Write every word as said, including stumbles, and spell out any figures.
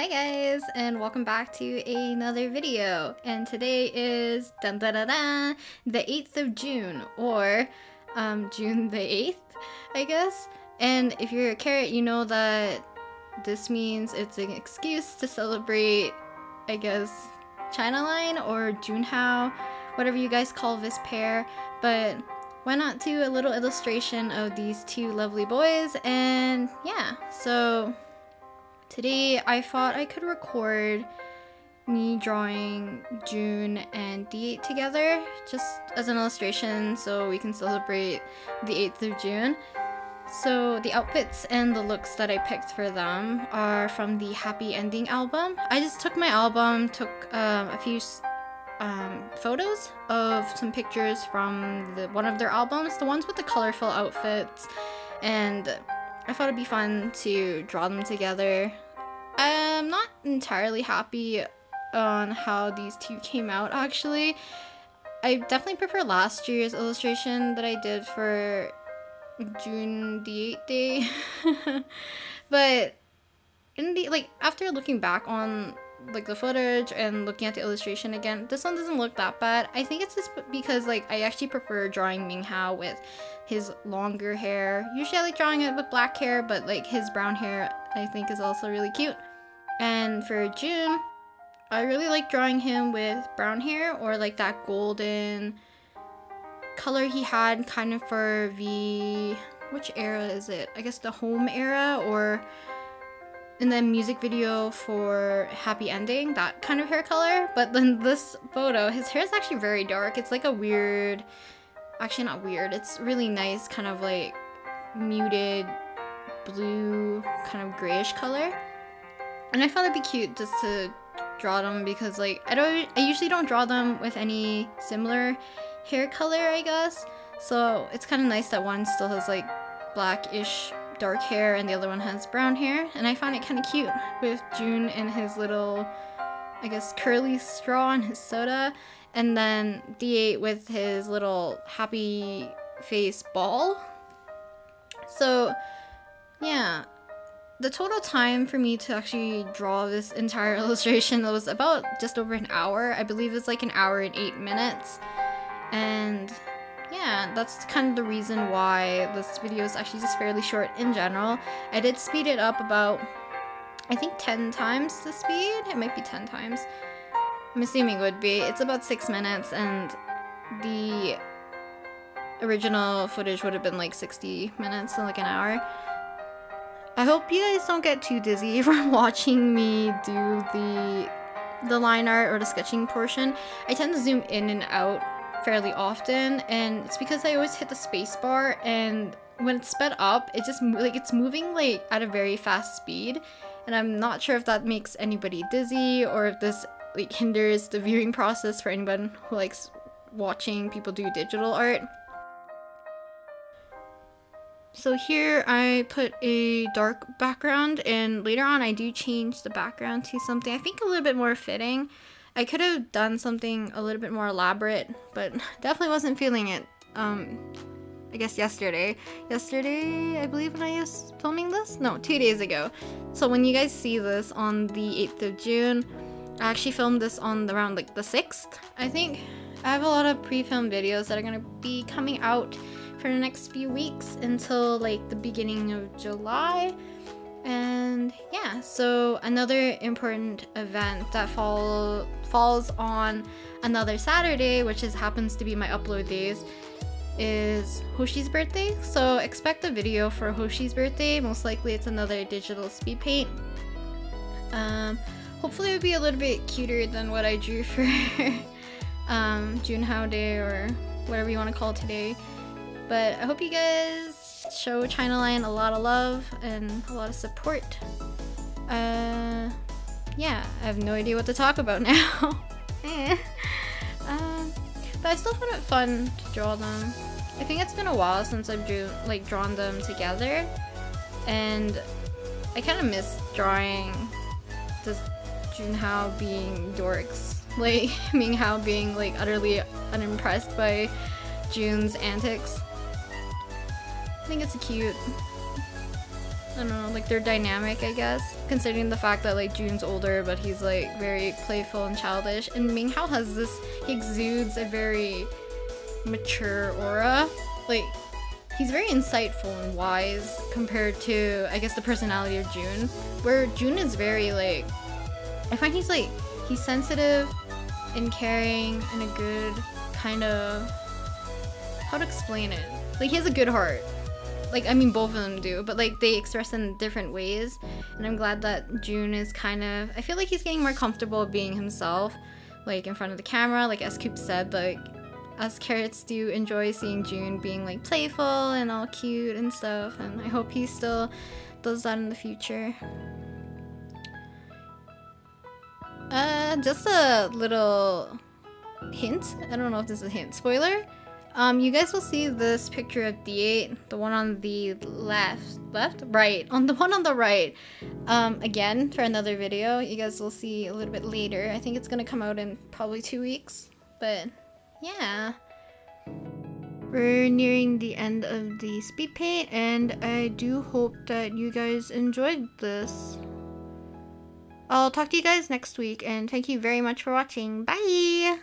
Hi guys, and welcome back to another video. And today is dun, dun, dun, dun, the eighth of June, or um, June the eighth, I guess. And if you're a carrot, you know that this means it's an excuse to celebrate, I guess, China Line or Junhao, whatever you guys call this pair. But why not do a little illustration of these two lovely boys? And yeah, so today I thought I could record me drawing June and the eight together, just as an illustration so we can celebrate the eighth of June. So the outfits and the looks that I picked for them are from the Happy Ending album. I just took my album, took um, a few um, photos of some pictures from the, one of their albums, the ones with the colorful outfits, and I thought it'd be fun to draw them together. I'm not entirely happy on how these two came out, actually. I definitely prefer last year's illustration that I did for June the eighth day. But in the like after looking back on like the footage and looking at the illustration again, this one doesn't look that bad. I think it's just because like I actually prefer drawing Minghao with his longer hair. Usually I like drawing it with black hair, but like his brown hair I think is also really cute. And for June, I really like drawing him with brown hair, or like that golden color he had kind of for the, which era is it? I guess the home era, or in the music video for Happy Ending, that kind of hair color. But then this photo, his hair is actually very dark. It's like a weird, actually not weird, it's really nice kind of like muted blue, kind of grayish color. And I found it'd be cute just to draw them, because like I don't, I usually don't draw them with any similar hair color, I guess. So it's kind of nice that one still has like blackish dark hair and the other one has brown hair, and I found it kind of cute with June and his little, I guess, curly straw and his soda, and then the eight with his little happy face ball. So yeah, the total time for me to actually draw this entire illustration was about just over an hour. I believe it's like an hour and eight minutes. And yeah, that's kind of the reason why this video is actually just fairly short in general. I did speed it up about, I think, ten times the speed? It might be ten times. I'm assuming it would be. It's about six minutes, and the original footage would have been like sixty minutes, so like an hour. I hope you guys don't get too dizzy from watching me do the, the line art or the sketching portion. I tend to zoom in and out fairly often, and it's because I always hit the space bar, and when it's sped up it just like it's moving like at a very fast speed, and I'm not sure if that makes anybody dizzy or if this like hinders the viewing process for anyone who likes watching people do digital art. So here I put a dark background, and later on I do change the background to something I think a little bit more fitting. I could have done something a little bit more elaborate, but definitely wasn't feeling it, um, I guess yesterday. Yesterday, I believe, when I was filming this? No, two days ago. So when you guys see this on the eighth of June, I actually filmed this on around like the sixth, I think. I have a lot of pre-filmed videos that are going to be coming out for the next few weeks until like the beginning of July. And yeah, so another important event that fall, falls on another Saturday, which is happens to be my upload days, is Hoshi's birthday. So expect a video for Hoshi's birthday. Most likely it's another digital speed paint. Um, hopefully it would be a little bit cuter than what I drew for um, Junhao Day, or whatever you want to call today. But I hope you guys show China Line a lot of love and a lot of support. Uh, yeah, I have no idea what to talk about now. eh. um, but I still found it fun to draw them. I think it's been a while since I've drew, like drawn them together, and I kind of miss drawing just Junhao being dorks, like Minghao being like utterly unimpressed by June's antics. I think it's cute. I don't know, like, their dynamic, I guess. Considering the fact that, like, June's older, but he's, like, very playful and childish. And Minghao has this, he exudes a very mature aura. Like, he's very insightful and wise compared to, I guess, the personality of June. Where June is very, like, I find he's, like, he's sensitive and caring and a good kind of, how to explain it? Like, he has a good heart. Like, I mean, both of them do, but like they express in different ways, and I'm glad that June is kind of, I feel like he's getting more comfortable being himself, like in front of the camera. Like as Coop said, like us carrots do enjoy seeing June being like playful and all cute and stuff, and I hope he still does that in the future. Uh, just a little hint, I don't know if this is a hint, spoiler. Um, you guys will see this picture of the eight, the one on the left, left, right, on the one on the right, um, again for another video. You guys will see a little bit later. I think it's gonna come out in probably two weeks, but yeah. We're nearing the end of the speed paint, and I do hope that you guys enjoyed this. I'll talk to you guys next week, and thank you very much for watching. Bye!